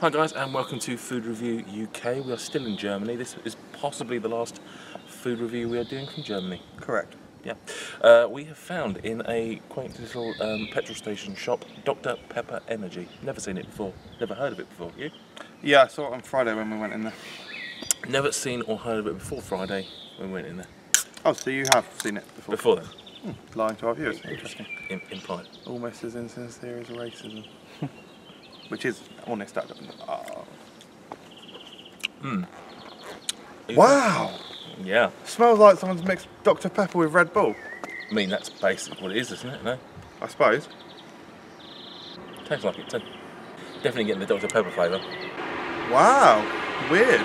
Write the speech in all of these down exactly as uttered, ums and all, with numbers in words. Hi guys, and welcome to Food Review U K. We are still in Germany. This is possibly the last food review we are doing from Germany. Correct. Yeah. Uh, we have found in a quaint little um, petrol station shop, Dr Pepper Energy. Never seen it before. Never heard of it before. You? Yeah, I saw it on Friday when we went in there. Never seen or heard of it before Friday when we went in there. Oh, so you have seen it before? Before then. Hmm. Lying to our viewers. Interesting. In implied. Almost as insincere as racism. Which is honest. I don't know. Mm. Wow! Yeah. Smells like someone's mixed Dr Pepper with Red Bull. I mean, that's basically what it is, isn't it? No? I suppose. Tastes like it too. Definitely getting the Dr Pepper flavour. Wow! Weird.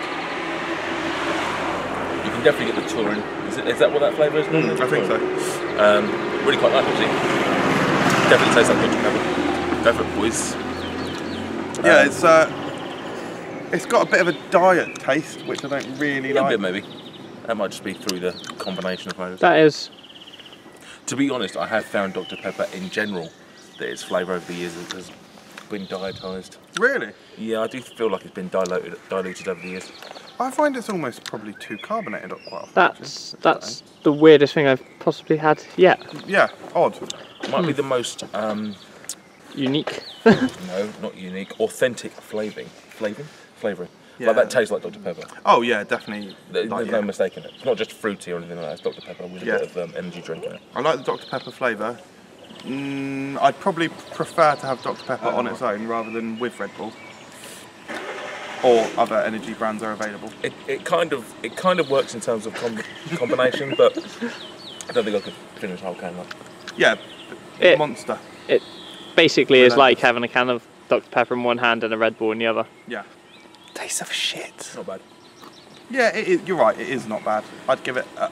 You can definitely get the Taurine. Is, is that what that flavour is? Mm, I think Taurine. So. Um, really quite nice, actually. Definitely tastes like Dr Pepper. Go for it, boys. Yeah, it's uh, it's got a bit of a diet taste, which I don't really yeah, like. A bit maybe. That might just be through the combination of flavours. That is. To be honest, I have found Dr Pepper in general that its flavour over the years has been dietised. Really? Yeah, I do feel like it's been diluted, diluted over the years. I find it's almost probably too carbonated up quite often. That's actually. that's the weirdest thing I've possibly had yet. Yeah, odd. Might mm. be the most. Um, Unique. No, not unique. Authentic flavouring. Flavouring? Flavouring. Yeah. Like that tastes like Dr Pepper. Oh yeah, definitely. There's like, no yeah. mistake in it. It's not just fruity or anything like that. It's Dr Pepper with yeah. a bit of um, energy drink in it. I like the Dr Pepper flavour. Mm, I'd probably prefer to have Dr Pepper oh, on its own rather than with Red Bull. Or other energy brands are available. It, it kind of it kind of works in terms of com combination, but I don't think I could finish the whole can of. Yeah, it, monster. It. Basically, it's like having a can of Dr Pepper in one hand and a Red Bull in the other. Yeah. Taste of shit. Not bad. Yeah, it is, you're right, it is not bad. I'd give it a...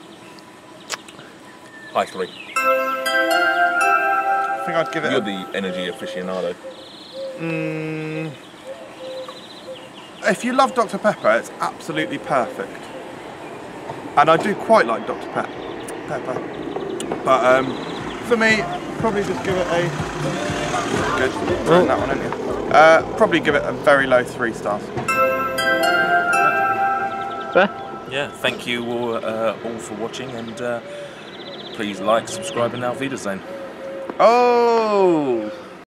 high three. I think I'd give it You're a... the energy aficionado. Mm, if you love Dr Pepper, it's absolutely perfect. And I do quite like Dr Pe- Pepper. But um, for me, probably just give it a... Good. Oh. That one, aren't you? Uh, probably give it a very low three stars. Fair? Yeah, thank you all, uh, all for watching, and uh, please like, subscribe, and auf Wiedersehen. Oh!